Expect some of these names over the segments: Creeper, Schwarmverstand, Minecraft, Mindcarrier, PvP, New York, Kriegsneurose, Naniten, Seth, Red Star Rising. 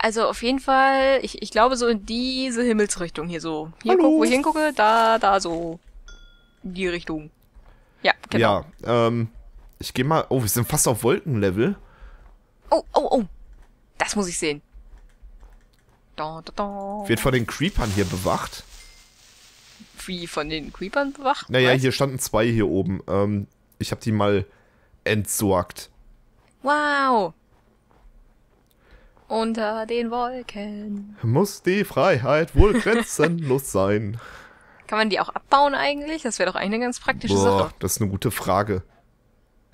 Also auf jeden Fall, ich glaube so in diese Himmelsrichtung hier so. Hier guck, wo ich hingucke, da so. In die Richtung. Ja, genau. Ja, ich gehe mal... Oh, wir sind fast auf Wolkenlevel. Oh. Das muss ich sehen. Wird von den Creepern hier bewacht. Wie, von den Creepern bewacht? Naja, hier standen zwei hier oben. Ich habe die mal entsorgt. Wow. Unter den Wolken muss die Freiheit wohl grenzenlos sein. Kann man die auch abbauen eigentlich? Das wäre doch eine ganz praktische Sache. Das ist eine gute Frage.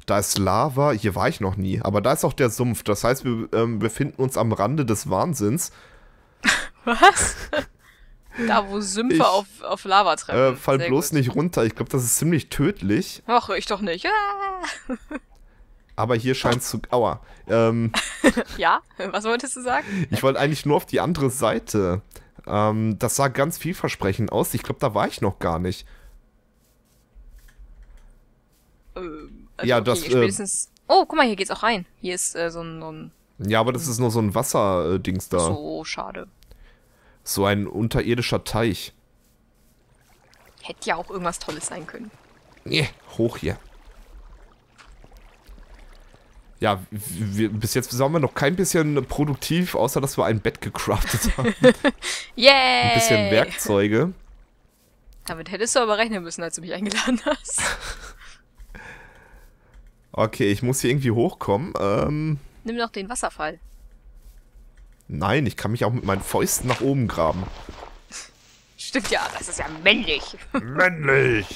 Da ist Lava, hier war ich noch nie, aber da ist auch der Sumpf. Das heißt, wir befinden uns am Rande des Wahnsinns. Was? Da, wo Sümpfe auf Lava treffen. Fall sehr bloß gut. Nicht runter. Ich glaube, das ist ziemlich tödlich. Ach, ich doch nicht. Aber hier scheint es zu... Aua. Ja? Was wolltest du sagen? Ich wollte eigentlich nur auf die andere Seite. Das sah ganz vielversprechend aus. Ich glaube, da war ich noch gar nicht. Also ja, okay, das... Spätestens... Oh, guck mal, hier geht's auch rein. Hier ist so ein... Ja, aber das ist nur so ein Wasserdings da. So, schade. So ein unterirdischer Teich. Hätte ja auch irgendwas Tolles sein können. Nee, hoch hier. Ja, bis jetzt waren wir noch kein bisschen produktiv, außer dass wir ein Bett gecraftet haben. Yay! Ein bisschen Werkzeuge. Damit hättest du aber rechnen müssen, als du mich eingeladen hast. Okay, ich muss hier irgendwie hochkommen. Nimm doch den Wasserfall. Nein, ich kann mich auch mit meinen Fäusten nach oben graben. Stimmt ja, das ist ja männlich. Männlich!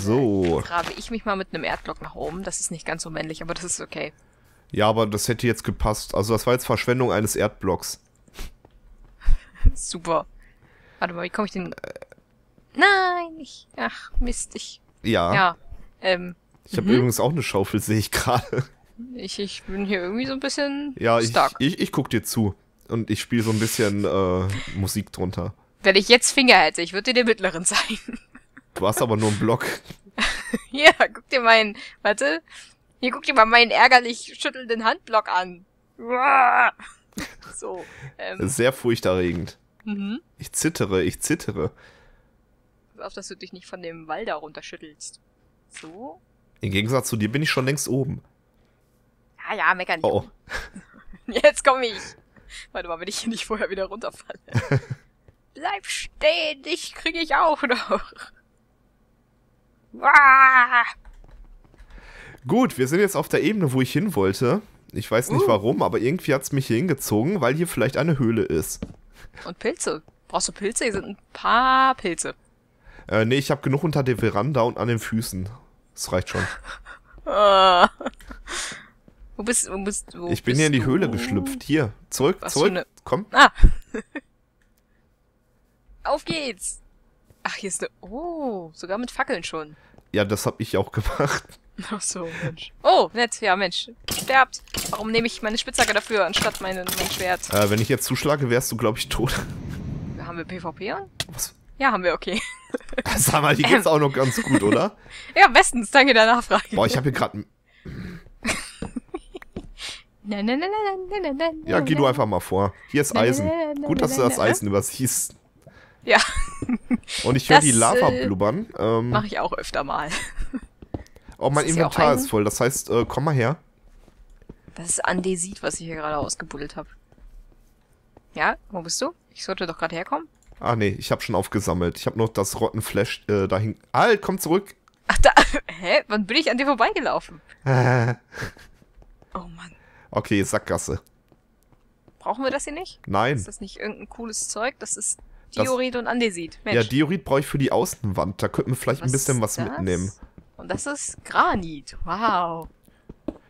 So. Grabe ich mich mal mit einem Erdblock nach oben. Das ist nicht ganz so männlich, aber das ist okay. Ja, aber das hätte jetzt gepasst. Also das war jetzt Verschwendung eines Erdblocks. Super. Warte mal, wie komme ich denn... Nein, Ach, Mist, Ja. Ich habe übrigens auch eine Schaufel, sehe ich gerade. Ich bin hier irgendwie so ein bisschen stuck. Ich guck dir zu. Und ich spiele so ein bisschen Musik drunter. Wenn ich jetzt Finger hätte, ich würde dir der Mittleren sein. Du hast aber nur einen Block. Ja, guck dir meinen... Warte. Hier, guck dir mal meinen ärgerlich schüttelnden Handblock an. So. Sehr furchterregend. Mhm. Ich zittere. Pass auf, dass du dich nicht von dem Wall da runterschüttelst. So. Im Gegensatz zu dir bin ich schon längst oben. Ja, meckern nicht. Oh. Jetzt komme ich. Warte mal, wenn ich hier nicht vorher wieder runterfalle. Bleib stehen, dich kriege ich auch noch. Gut, wir sind jetzt auf der Ebene, wo ich hin wollte. Ich weiß nicht warum, aber irgendwie hat es mich hier hingezogen, weil hier vielleicht eine Höhle ist. Und Pilze. Brauchst du Pilze? Hier sind ein paar Pilze. Nee, ich habe genug unter der Veranda und an den Füßen. Das reicht schon. Wo bist du? Ich bin hier in die Höhle geschlüpft. Hier, zurück, eine... komm. Ah. Auf geht's. Ach, hier ist eine... Oh, sogar mit Fackeln schon. Ja, das habe ich auch gemacht. Ach so, Mensch. Oh, nett. Ja, Mensch. Sterbt. Warum nehme ich meine Spitzhacke dafür, anstatt mein Schwert? Wenn ich jetzt zuschlage, wärst du, glaube ich, tot. Haben wir PvP an? Was? Ja, haben wir, okay. Sag mal, die geht's auch noch ganz gut, oder? Ja, bestens. Danke der Nachfrage. Boah, ich habe hier gerade... Nein. Ja, geh du einfach mal vor. Hier ist Eisen. Gut, dass du das Eisen übersiehst. Ja. Und ich höre die Lava blubbern. Mache ich auch öfter mal. Oh, mein Inventar ist voll. Das heißt, komm mal her. Das ist Andesit, was ich hier gerade ausgebuddelt habe. Ja, wo bist du? Ich sollte doch gerade herkommen. Ah, nee, ich habe schon aufgesammelt. Ich habe noch das Rottenfleisch dahin... Halt, komm zurück! Ach, da... Hä? Wann bin ich an dir vorbeigelaufen? Oh, Mann. Okay, Sackgasse. Brauchen wir das hier nicht? Nein. Ist das nicht irgendein cooles Zeug? Das ist... Diorit und Andesit. Mensch. Ja, Diorit brauche ich für die Außenwand. Da könnten wir vielleicht ein bisschen was mitnehmen. Und das ist Granit. Wow.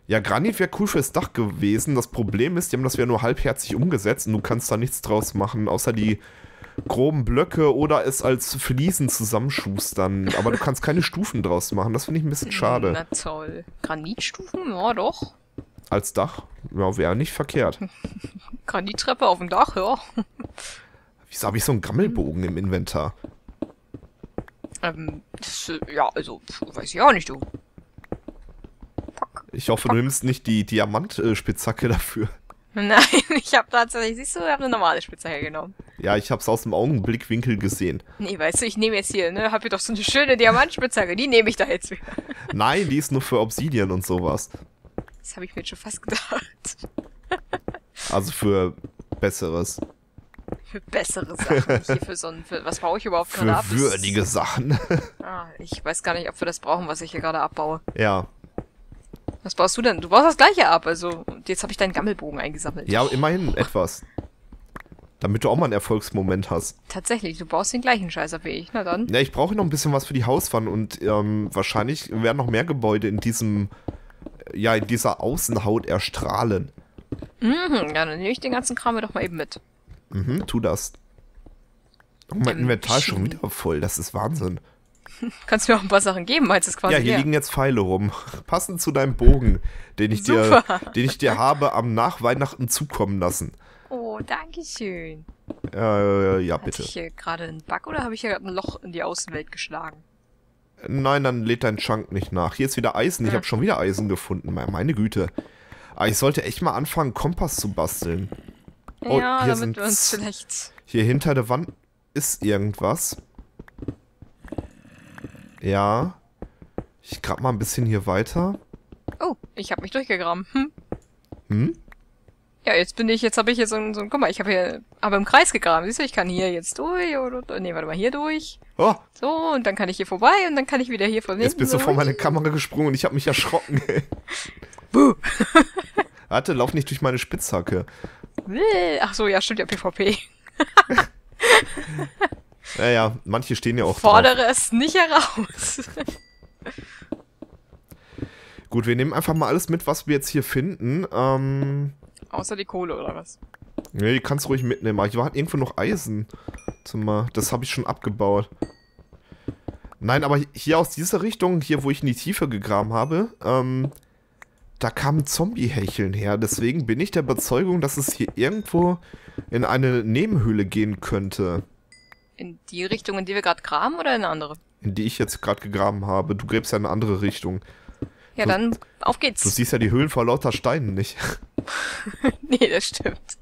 Ja, Granit wäre cool fürs Dach gewesen. Das Problem ist, die haben das ja nur halbherzig umgesetzt und du kannst da nichts draus machen, außer die groben Blöcke oder es als Fliesen zusammenschustern. Aber du kannst keine Stufen draus machen. Das finde ich ein bisschen schade. Na toll. Granitstufen? Ja, doch. Als Dach? Ja, wäre nicht verkehrt. Granittreppe auf dem Dach, ja. Wieso habe ich so einen Gammelbogen im Inventar? Ja, also, weiß ich auch nicht, du. Fuck. Ich hoffe, du nimmst nicht die Diamantspitzhacke dafür. Nein, ich habe tatsächlich, siehst du, ich habe eine normale Spitzhacke genommen. Ja, ich habe es aus dem Augenblickwinkel gesehen. Nee, weißt du, ich nehme jetzt hier, ne, habe hier doch so eine schöne Diamantspitzhacke, die nehme ich da jetzt wieder. Nein, die ist nur für Obsidian und sowas. Das habe ich mir jetzt schon fast gedacht. Also für Besseres. Für bessere Sachen. Hier für so ein, für, was baue ich überhaupt gerade ab? Für würdige Sachen. Ah, ich weiß gar nicht, ob wir das brauchen, was ich hier gerade abbaue. Ja. Was baust du denn? Du baust das gleiche ab, also jetzt habe ich deinen Gammelbogen eingesammelt. Ja, immerhin etwas. Damit du auch mal einen Erfolgsmoment hast. Tatsächlich, du baust den gleichen Scheiß ab wie ich, na dann. Ja, ich brauche noch ein bisschen was für die Hauswand und wahrscheinlich werden noch mehr Gebäude in diesem, ja, in dieser Außenhaut erstrahlen. Mhm, ja, dann nehme ich den ganzen Kram mir doch mal eben mit. Mhm, tu das. Oh, mein Inventar ist schon wieder voll, das ist Wahnsinn. Kannst mir auch ein paar Sachen geben, als es quasi ja, hier liegen jetzt Pfeile rum. Passend zu deinem Bogen, den ich dir habe am Nachweihnachten zukommen lassen. Oh, danke schön. Ja, bitte. Habe ich hier gerade einen Bug oder habe ich hier gerade ein Loch in die Außenwelt geschlagen? Nein, dann lädt dein Chunk nicht nach. Hier ist wieder Eisen, ich habe schon wieder Eisen gefunden, meine Güte. Aber ich sollte echt mal anfangen, Kompass zu basteln. Oh, ja, hier damit wir uns vielleicht... Hier hinter der Wand ist irgendwas. Ja. Ich grab mal ein bisschen hier weiter. Oh, ich habe mich durchgegraben. Ja, jetzt habe ich hier so ein... Guck mal, ich habe hier... Aber im Kreis gegraben, siehst du? Ich kann hier jetzt durch oder... Nee, warte mal, hier durch. Oh. So, und dann kann ich hier vorbei und dann kann ich wieder hier von hinten. Jetzt bist du vor meine Kamera gesprungen und ich habe mich erschrocken. Buh. Warte, lauf nicht durch meine Spitzhacke. Ach so, ja, stimmt ja, PvP. Naja, manche stehen ja auch Fordere es nicht heraus. Gut, wir nehmen einfach mal alles mit, was wir jetzt hier finden. Außer die Kohle, oder was? Nee, die kannst du ruhig mitnehmen. Aber ich war irgendwo noch Eisen. Das habe ich schon abgebaut. Nein, aber hier aus dieser Richtung, hier wo ich in die Tiefe gegraben habe, da kamen Zombie-Hecheln her, deswegen bin ich der Überzeugung, dass es hier irgendwo in eine Nebenhöhle gehen könnte. In die Richtung, in die wir gerade graben oder in eine andere? In die ich jetzt gerade gegraben habe. Du gräbst ja in eine andere Richtung. Ja, dann auf geht's. Du siehst ja die Höhlen vor lauter Steinen nicht. Nee, das stimmt.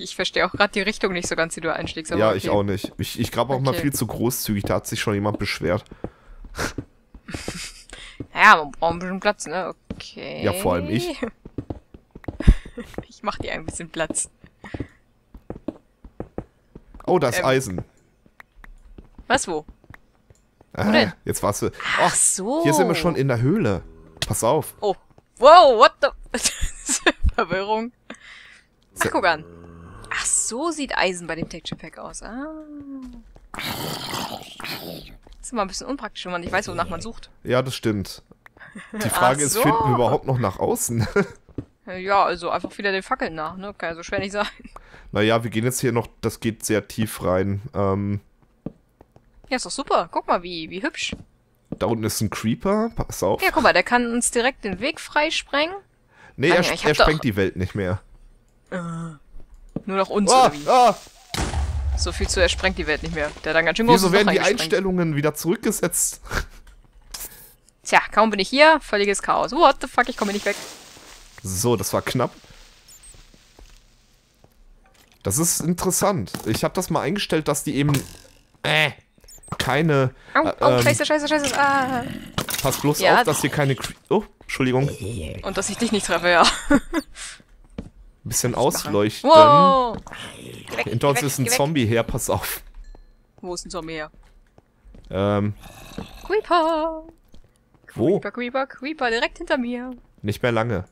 Ich verstehe auch gerade die Richtung nicht so ganz, die du einschlägst. Aber ja, okay. Ich auch nicht. Ich grabe auch mal viel zu großzügig, da hat sich schon jemand beschwert. Naja, man braucht ein bisschen Platz, ne? Okay. Ja, vor allem ich. Ich mach dir ein bisschen Platz. Oh, da ist Eisen. Was, wo? Wo denn? Jetzt warst du... Ach so. Hier sind wir schon in der Höhle. Pass auf. Oh. Wow, what the... Verwirrung. Ach, guck an. Ach, so sieht Eisen bei dem Texture Pack aus. Ah. Das ist immer ein bisschen unpraktisch, wenn man nicht weiß, wonach man sucht. Ja, das stimmt. Die Frage ist, finden wir überhaupt noch nach außen? Ja, also einfach wieder den Fackeln nach, ne? Kann ja so schwer nicht sein. Naja, wir gehen jetzt hier noch, das geht sehr tief rein. Ja, ist doch super. Guck mal, wie hübsch. Da unten ist ein Creeper, pass auf. Ja, guck mal, der kann uns direkt den Weg freisprengen. Nee, er sprengt die Welt nicht mehr. Nur noch uns, oder wie? So viel zu, er sprengt die Welt nicht mehr. Der hat dann ganz schön großes Loch reingesprengt. Wieso werden die Einstellungen wieder zurückgesetzt? Tja, kaum bin ich hier, völliges Chaos. What the fuck, ich komme nicht weg. So, das war knapp. Das ist interessant. Ich habe das mal eingestellt, dass die eben... keine... Oh, scheiße. Ah. Pass bloß auf, dass hier keine... Oh, Entschuldigung. Und dass ich dich nicht treffe, ja. Bisschen ausleuchten. Wow. Hinter uns ist ein Zombie her, pass auf. Wo ist ein Zombie her? Creeper! Wo? Creeper, direkt hinter mir. Nicht mehr lange.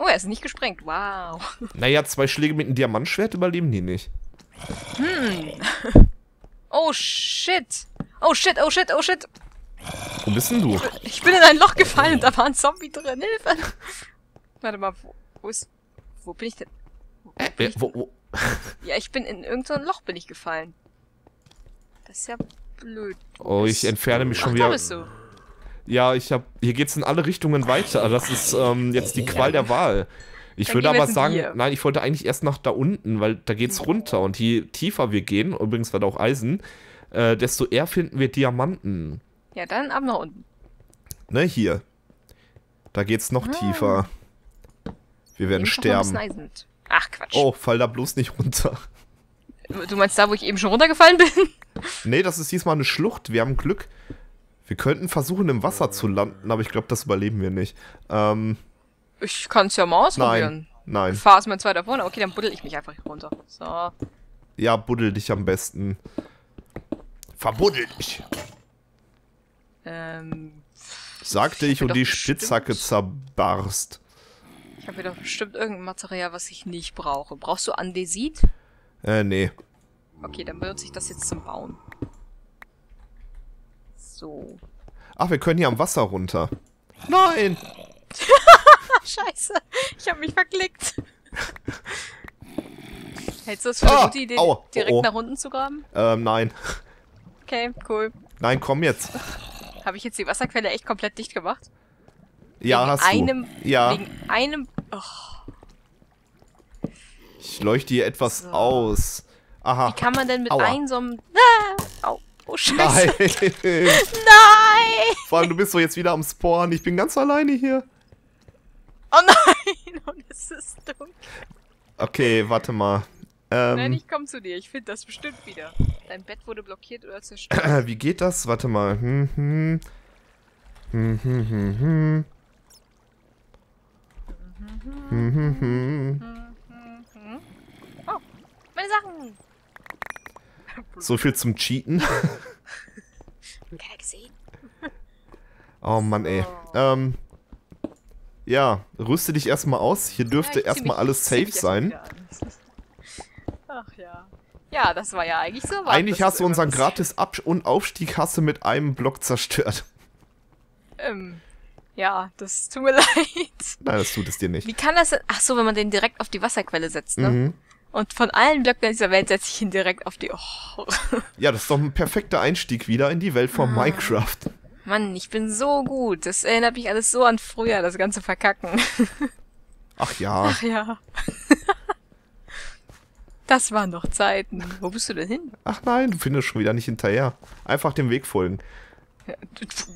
Oh, er ist nicht gesprengt, wow. Naja, 2 Schläge mit einem Diamantschwert überleben die nicht. Oh shit! Oh shit! Wo bist denn du? Ich bin in ein Loch gefallen und da war ein Zombie drin, Hilfe! Warte mal, wo bin ich denn? Wo bin ich denn? Ja, ich bin in irgendein Loch gefallen. Das ist ja blöd. Oh, ich entferne mich schon wieder. Da bist du. Ja, hier geht's in alle Richtungen weiter. Das ist jetzt die Qual der Wahl. Ich würde aber sagen, nein, ich wollte eigentlich erst nach da unten, weil da geht's runter. Und je tiefer wir gehen, übrigens war da auch Eisen, desto eher finden wir Diamanten. Ja, dann ab nach unten. Ne, hier. Da geht's noch tiefer. Wir werden sterben. Ach, Quatsch. Oh, fall da bloß nicht runter. Du meinst da, wo ich eben schon runtergefallen bin? Nee, das ist diesmal eine Schlucht. Wir haben Glück. Wir könnten versuchen, im Wasser zu landen, aber ich glaube, das überleben wir nicht. Ich kann es ja mal ausprobieren. Nein. Fahr ist mein zweiter Wohner. Okay, dann buddel ich mich einfach hier runter. So. Ja, buddel dich am besten. Verbuddel dich. Sagte ich und die Spitzhacke zerbarst. Ich habe hier doch bestimmt irgendein Material, was ich nicht brauche. Brauchst du Andesit? Nee. Okay, dann benutze ich das jetzt zum Bauen. So. Ach, wir können hier am Wasser runter. Nein! Scheiße, ich habe mich verklickt. Hältst du es für eine gute Idee, direkt nach unten zu graben? Nein. Okay, cool. Nein, komm jetzt. Habe ich jetzt die Wasserquelle echt komplett dicht gemacht? Ja, wegen wegen einem... Oh. Ich leuchte hier etwas aus. Aha. Wie kann man denn mit einem so einem... Ah! Au. Oh, Scheiße. Nein. Nein! Vor allem, du bist doch jetzt wieder am Spawn. Ich bin ganz alleine hier. Oh nein! Und es ist dunkel. Okay, warte mal. Nein, ich komm zu dir. Ich finde das bestimmt wieder. Dein Bett wurde blockiert oder zerstört. Wie geht das? Warte mal. Oh, meine Sachen! So viel zum Cheaten. Keiner gesehen. Oh Mann, ey. Ja, rüste dich erstmal aus. Hier dürfte erstmal alles safe sein. Ach ja. Ja, das war ja eigentlich so. Eigentlich hast du unseren gratis Ab- und Aufstieg mit einem Block zerstört. Ja, das tut mir leid. Nein, das tut es dir nicht. Wie kann das denn? Ach so, wenn man den direkt auf die Wasserquelle setzt, ne? Mhm. Und von allen Blöcken dieser Welt setze ich ihn direkt auf die... Oh. Ja, das ist doch ein perfekter Einstieg wieder in die Welt von Minecraft. Mann, ich bin so gut. Das erinnert mich alles so an früher, das ganze Verkacken. Ach ja. Ach ja. Das waren doch Zeiten. Wo bist du denn hin? Ach nein, du findest schon wieder nicht hinterher. Einfach dem Weg folgen.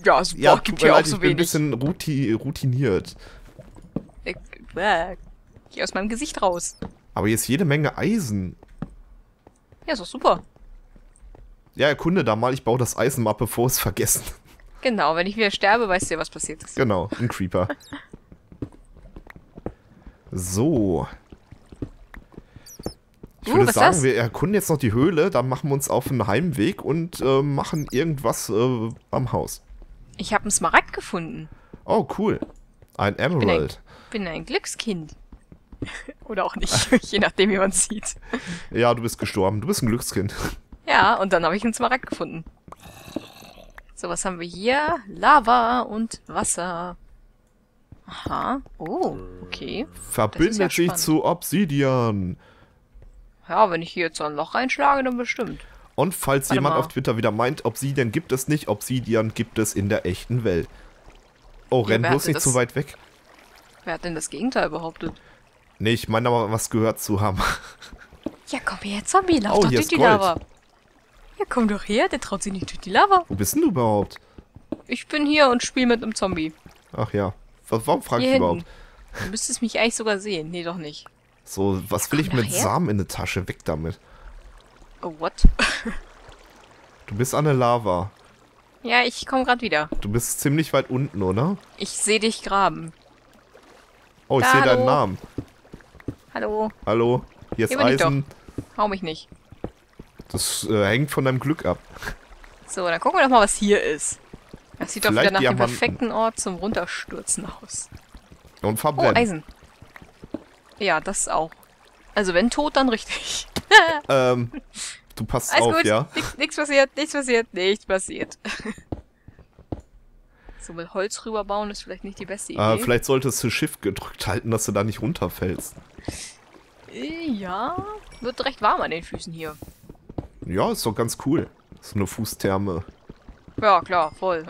Ja, super, ja, gibt ja auch so wenig. Ich bin ein bisschen routiniert. Ich geh aus meinem Gesicht raus. Aber jetzt jede Menge Eisen. Ja, ist doch super. Ja, erkunde da mal. Ich baue das Eisen mal ab, bevor es vergessen. Genau, wenn ich wieder sterbe, weißt du ja, was passiert ist. Genau, ein Creeper. So. Ich würde sagen, wir erkunden jetzt noch die Höhle, dann machen wir uns auf einen Heimweg und machen irgendwas am Haus. Ich habe einen Smaragd gefunden. Oh, cool. Ein Emerald. Ich bin ein Glückskind. Oder auch nicht, je nachdem, wie man sieht. Ja, du bist gestorben. Du bist ein Glückskind. Ja, und dann habe ich einen Smaragd gefunden. So, was haben wir hier? Lava und Wasser. Aha. Oh, okay. Verbindet sich zu Obsidian. Ja, wenn ich hier jetzt so ein Loch reinschlage, dann bestimmt. Und falls jemand auf Twitter wieder meint, Obsidian gibt es nicht, Obsidian gibt es in der echten Welt. Oh, renn bloß nicht zu weit weg. Wer hat denn das Gegenteil behauptet? Nee, ich meine aber, was gehört zu haben. Ja, komm her, Zombie, lauf doch durch die Lava. Ja, komm doch her, der traut sich nicht durch die Lava. Wo bist denn du überhaupt? Ich bin hier und spiele mit einem Zombie. Ach ja, warum fragst du überhaupt? Du müsstest mich eigentlich sogar sehen. Nee, doch nicht. So, was will ich mit Samen in der Tasche? Weg damit. Oh, what? Du bist an der Lava. Ja, ich komme gerade wieder. Du bist ziemlich weit unten, oder? Ich sehe dich graben. Oh, ich sehe deinen Namen. Hallo. Hallo. Hier ist Eisen. Hau mich nicht. Das hängt von deinem Glück ab. So, dann gucken wir doch mal, was hier ist. Das sieht doch wieder nach dem perfekten Ort zum Runterstürzen aus. Und verbrennen. Oh, Eisen. Ja, das auch. Also wenn tot, dann richtig. Du passt auf, gut. Ja? Nichts passiert, nichts passiert, nichts passiert. So mit Holz rüberbauen ist vielleicht nicht die beste Idee. Vielleicht solltest du Shift gedrückt halten, dass du da nicht runterfällst. Ja, wird recht warm an den Füßen hier. Ja, ist doch ganz cool. So eine Fußtherme. Ja, klar, voll.